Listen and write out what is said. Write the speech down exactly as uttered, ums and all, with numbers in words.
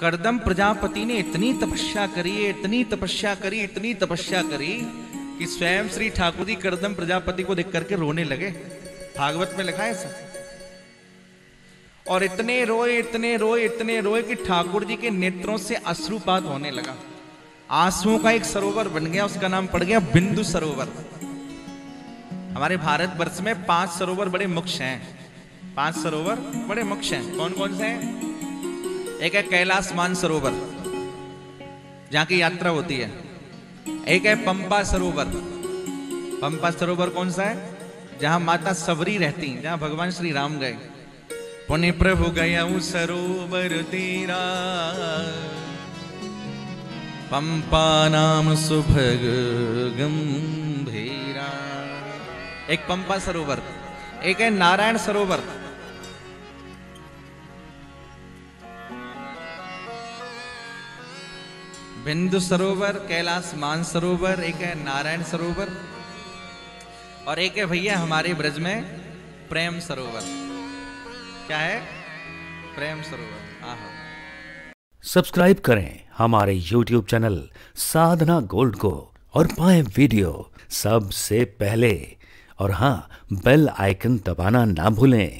कर्दम प्रजापति ने इतनी तपस्या करी इतनी तपस्या करी इतनी तपस्या करी कि स्वयं श्री ठाकुर जी कर्दम प्रजापति को देख करके रोने लगे। भागवत में लिखा है सब। और इतने रोए इतने रोए इतने रोए कि ठाकुर जी के नेत्रों से अश्रुपात होने लगा। आंसुओं का एक सरोवर बन गया, उसका नाम पड़ गया बिंदु सरोवर। हमारे भारत वर्ष में पांच सरोवर बड़े मुख्य हैं। पांच सरोवर बड़े मुख्य हैं। कौन कौन से हैं? एक है कैलाश मान सरोवर जहां की यात्रा होती है। एक है पंपा सरोवर। पंपा सरोवर कौन सा है? जहां माता सबरी रहती, जहां भगवान श्री राम गए। पुण्य प्रभु गया हूं सरोवर तेरा, पंपा नाम सुभग गंभीरा। एक पंपा सरोवर। एक है नारायण सरोवर। बिंदु सरोवर, कैलाश मान सरोवर, एक है नारायण सरोवर, और एक है भैया हमारे ब्रज में प्रेम सरोवर। क्या है? प्रेम सरोवर। आहा। सब्सक्राइब करें हमारे यूट्यूब चैनल साधना गोल्ड को और पाएं वीडियो सबसे पहले। और हाँ, बेल आइकन दबाना ना भूलें।